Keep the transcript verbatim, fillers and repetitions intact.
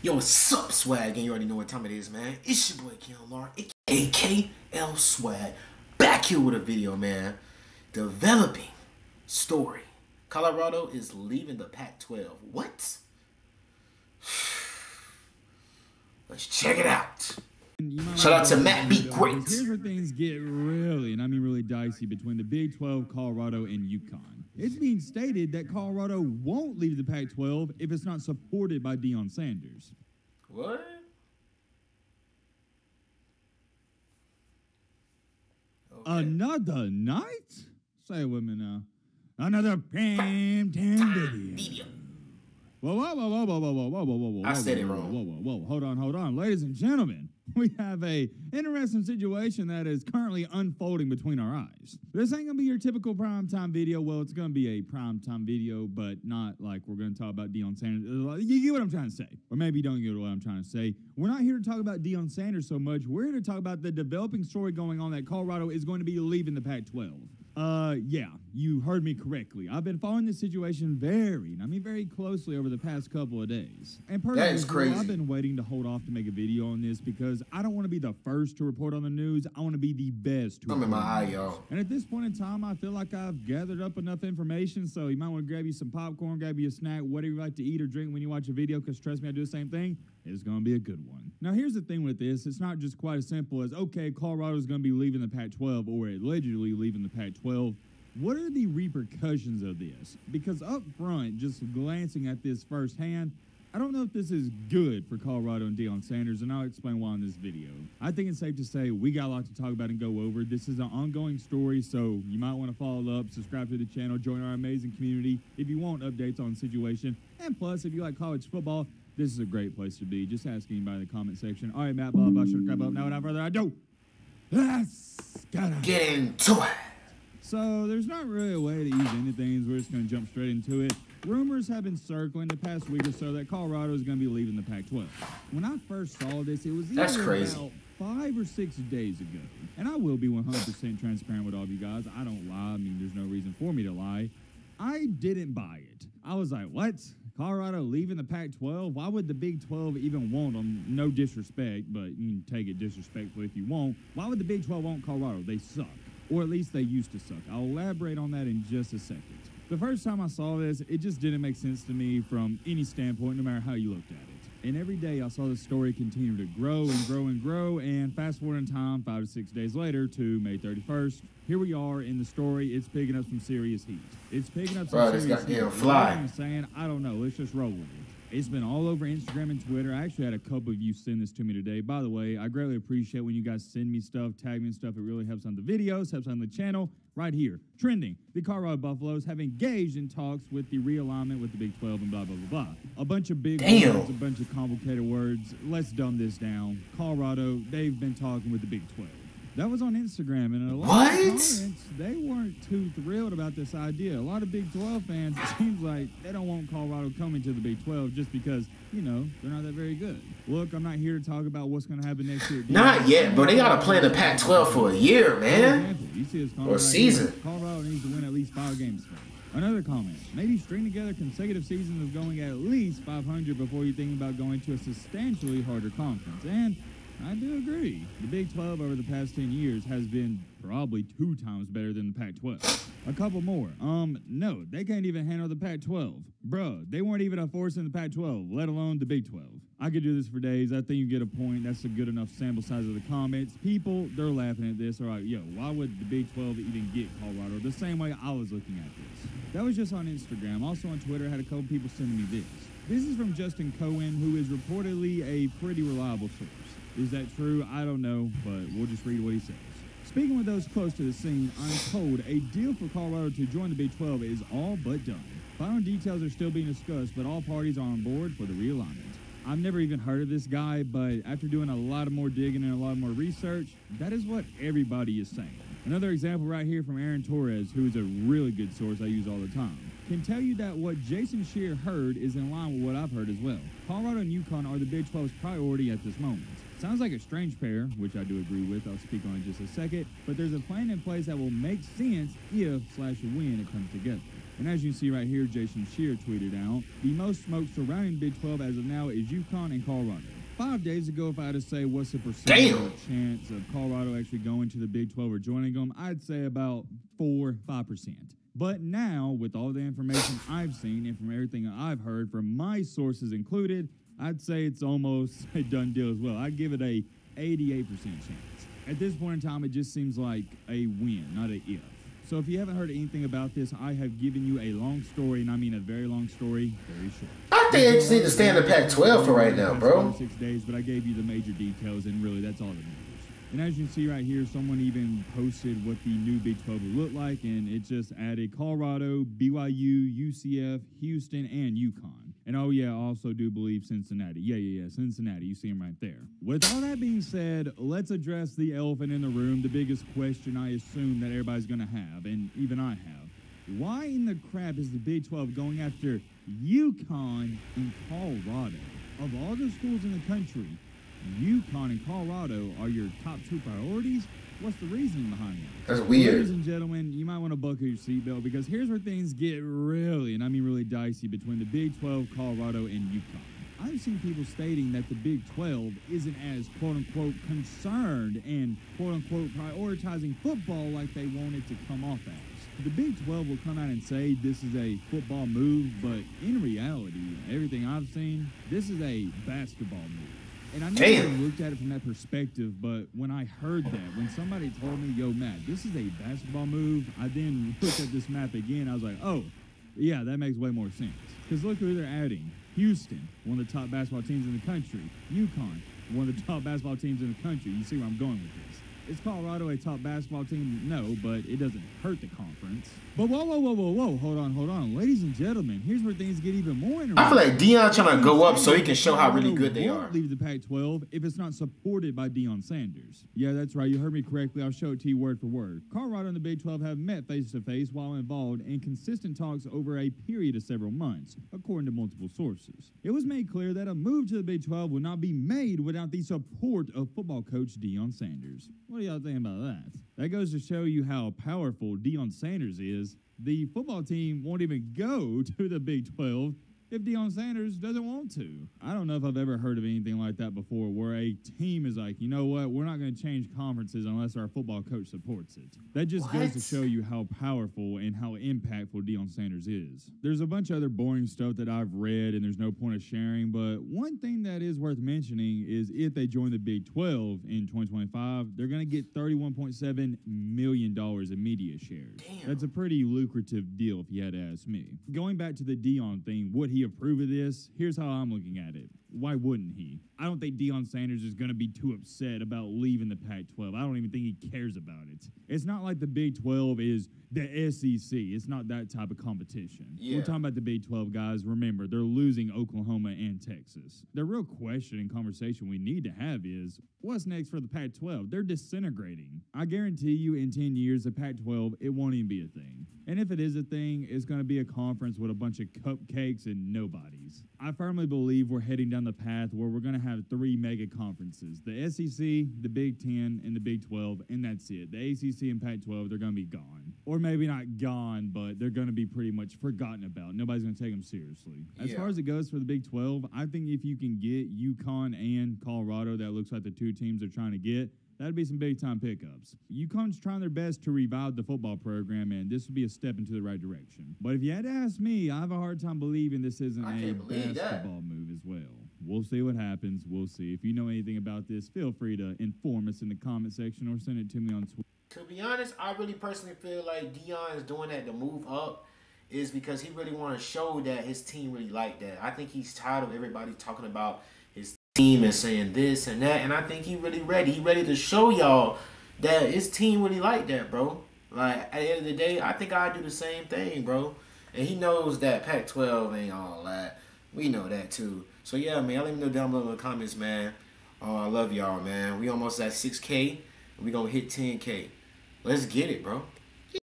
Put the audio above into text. Yo, what's up, Swag? And you already know what time it is, man. It's your boy, K L R, A K L Swag, back here with a video, man. Developing story. Colorado is leaving the Pac twelve. What? Let's check it out. Shout out to Matt Bequette. Here's where things get really, and I mean really dicey, between the Big twelve, Colorado, and UConn. It's being stated that Colorado won't leave the Pac twelve if it's not supported by Deion Sanders. What? Okay. Another night? Say it with me now. Another Pam Tam video. Whoa, whoa, whoa, whoa, whoa, whoa, whoa, whoa, whoa, whoa, whoa. I said it wrong. Whoa, whoa, whoa. Hold on, hold on. Ladies and gentlemen, we have a interesting situation that is currently unfolding between our eyes. This ain't gonna be your typical primetime video. Well, it's gonna be a primetime video, but not like we're gonna talk about Deion Sanders. You get what I'm trying to say. Or maybe you don't get what I'm trying to say. We're not here to talk about Deion Sanders so much. We're here to talk about the developing story going on that Colorado is going to be leaving the Pac twelve. Uh, yeah, you heard me correctly. I've been following this situation very, and I mean very closely over the past couple of days. And personally, that is crazy. I've been waiting to hold off to make a video on this because I don't want to be the first to report on the news. I want to be the best. To I'm in my eye, y'all. And at this point in time, I feel like I've gathered up enough information, so you might want to grab you some popcorn, grab you a snack, whatever you like to eat or drink when you watch a video, because trust me, I do the same thing. It's going to be a good one. Now, here's the thing with this. It's not just quite as simple as, okay, Colorado's going to be leaving the Pac twelve or allegedly leaving the Pac twelve. What are the repercussions of this? Because up front, just glancing at this firsthand, I don't know if this is good for Colorado and Deion Sanders, and I'll explain why in this video. I think it's safe to say we got a lot to talk about and go over. This is an ongoing story, so you might want to follow up, subscribe to the channel, join our amazing community if you want updates on the situation. And plus, if you like college football, this is a great place to be. Just ask anybody in the comment section. All right, Matt Bob, I should grab up now. Without further ado, let's get into it. So there's not really a way to ease into things. We're just going to jump straight into it. Rumors have been circling the past week or so that Colorado is going to be leaving the Pac twelve. When I first saw this, it was that's crazy. About five or six days ago. And I will be one hundred percent transparent with all of you guys. I don't lie. I mean, there's no reason for me to lie. I didn't buy it. I was like, what? Colorado leaving the Pac twelve? Why would the Big twelve even want them? No disrespect, but you can take it disrespectfully if you want. Why would the Big twelve want Colorado? They suck. Or at least they used to suck. I'll elaborate on that in just a second. The first time I saw this, it just didn't make sense to me from any standpoint, no matter how you looked at it. And every day I saw the story continue to grow and grow and grow, and fast forward in time, five to six days later to May thirty-first, here we are in the story. It's picking up some serious heat. It's picking up some Bro, serious heat. Fly. I'm saying, I don't know. Let's just roll with it. It's been all over Instagram and Twitter. I actually had a couple of you send this to me today. By the way, I greatly appreciate when you guys send me stuff, tag me and stuff. It really helps on the videos, helps on the channel. Right here, trending, the Colorado Buffaloes have engaged in talks with the realignment with the Big twelve and blah, blah, blah, blah. A bunch of big Damn. words, a bunch of complicated words. Let's dumb this down. Colorado, they've been talking with the Big twelve. That was on Instagram, and a lot what? of comments, they weren't too thrilled about this idea. A lot of Big twelve fans, it seems like they don't want Colorado coming to the Big twelve just because, you know, they're not that very good. Look, I'm not here to talk about what's going to happen next year. Not yet, bro. They got to play the Pac twelve for a year, man. You see this comment or a season. Right, Colorado needs to win at least five games. Another comment, maybe string together consecutive seasons of going at least five hundred before you think about going to a substantially harder conference. And I do agree. The Big twelve over the past ten years has been probably two times better than the Pac twelve. A couple more. Um, no, they can't even handle the Pac twelve. Bro, they weren't even a force in the Pac twelve, let alone the Big twelve. I could do this for days. I think you get a point. That's a good enough sample size of the comments. People, they're laughing at this. All right, yo, why would the Big twelve even get Colorado? The same way I was looking at this. That was just on Instagram. Also on Twitter, I had a couple people sending me this. This is from Justin Cohen, who is reportedly a pretty reliable source. Is that true? I don't know, but we'll just read what he says. Speaking with those close to the scene, I'm told a deal for Colorado to join the Big twelve is all but done. Final details are still being discussed, but all parties are on board for the realignment. I've never even heard of this guy, but after doing a lot of more digging and a lot more research, that is what everybody is saying. Another example right here from Aaron Torres, who is a really good source I use all the time, can tell you that what Jason Shear heard is in line with what I've heard as well. Colorado and UConn are the Big twelve's priority at this moment. Sounds like a strange pair, which I do agree with. I'll speak on in just a second. But there's a plan in place that will make sense if slash when it comes together. And as you can see right here, Jason Shear tweeted out, the most smoke surrounding Big twelve as of now is UConn and Colorado. Five days ago, if I had to say what's the percentage chance of Colorado actually going to the Big twelve or joining them, I'd say about four, five percent. But now, with all the information I've seen and from everything I've heard from my sources included, I'd say it's almost a done deal as well. I'd give it a eighty-eight percent chance. At this point in time, it just seems like a win, not a if. So if you haven't heard anything about this, I have given you a long story, and I mean a very long story, very short. I think you just need to stay in the Pac twelve for right now, bro. Six days, but I gave you the major details, and really, that's all that matters. And as you can see right here, someone even posted what the new Big twelve would look like, and it just added Colorado, B Y U, U C F, Houston, and UConn. And oh yeah, I also do believe Cincinnati. Yeah, yeah, yeah, Cincinnati. You see him right there. With all that being said, let's address the elephant in the room, the biggest question I assume that everybody's going to have, and even I have. Why in the crap is the Big twelve going after UConn and Colorado? Of all the schools in the country, UConn and Colorado are your top two priorities? What's the reason behind that? That's weird. Ladies and gentlemen, you might want to buckle your seatbelt because here's where things get really, and I mean really dicey, between the Big twelve, Colorado, and UConn. I've seen people stating that the Big twelve isn't as quote-unquote concerned and quote-unquote prioritizing football like they want it to come off as. The Big twelve will come out and say this is a football move, but in reality, everything I've seen, this is a basketball move. And I never looked at it from that perspective, but when I heard that, when somebody told me, yo, Matt, this is a basketball move, I then looked at this map again. I was like, oh, yeah, that makes way more sense. Because look who they're adding. Houston, one of the top basketball teams in the country. UConn, one of the top basketball teams in the country. You see where I'm going with this. Is Colorado a top basketball team? No, but it doesn't hurt the conference. But whoa, whoa, whoa, whoa, whoa. Hold on, hold on. Ladies and gentlemen, here's where things get even more interesting. I feel like Deion trying to go up so he can show how really good they are. Leave the Pac twelve if it's not supported by Deion Sanders. Yeah, that's right. You heard me correctly. I'll show it to you word for word. Colorado and the Big twelve have met face-to-face while involved in consistent talks over a period of several months, according to multiple sources. It was made clear that a move to the Big twelve would not be made without the support of football coach Deion Sanders. What do y'all think about that? That goes to show you how powerful Deion Sanders is. The football team won't even go to the Big twelve if Deion Sanders doesn't want to. I don't know if I've ever heard of anything like that before, where a team is like, you know what, we're not going to change conferences unless our football coach supports it. That just what? goes to show you how powerful and how impactful Deion Sanders is. There's a bunch of other boring stuff that I've read, and there's no point of sharing, but one thing that is worth mentioning is if they join the Big twelve in twenty twenty-five, they're going to get thirty-one point seven million dollars in media shares. Damn. That's a pretty lucrative deal, if you had to ask me. Going back to the Deion thing, would he approve of this? Here's how I'm looking at it. Why wouldn't he? I don't think Deion Sanders is going to be too upset about leaving the Pac twelve. I don't even think he cares about it. It's not like the Big twelve is the S E C. It's not that type of competition. Yeah. We're talking about the Big twelve, guys. Remember, they're losing Oklahoma and Texas. The real question and conversation we need to have is, what's next for the Pac twelve? They're disintegrating. I guarantee you in ten years, the Pac twelve, it won't even be a thing. And if it is a thing, it's going to be a conference with a bunch of cupcakes and nobodies. I firmly believe we're heading down the path where we're going to have three mega conferences. The S E C, the Big Ten, and the Big twelve, and that's it. The A C C and Pac twelve, they're going to be gone. Or maybe not gone, but they're going to be pretty much forgotten about. Nobody's going to take them seriously. Yeah. As far as it goes for the Big twelve, I think if you can get UConn and Colorado, that looks like the two teams they're trying to get, that'd be some big-time pickups. UConn's trying their best to revive the football program, and this would be a step into the right direction. But if you had to ask me, I have a hard time believing this isn't a basketball move as well. We'll see what happens. We'll see. If you know anything about this, feel free to inform us in the comment section or send it to me on Twitter. To be honest, I really personally feel like Deion is doing that to move up is because he really want to show that his team really like that. I think he's tired of everybody talking about his team and saying this and that, and I think he really ready. He ready to show y'all that his team really like that, bro. Like, at the end of the day, I think I do the same thing, bro. And he knows that Pac twelve ain't all that. We know that, too. So, yeah, man, let me know down below in the comments, man. Oh, I love y'all, man. We almost at six K. We're going to hit ten K. Let's get it, bro.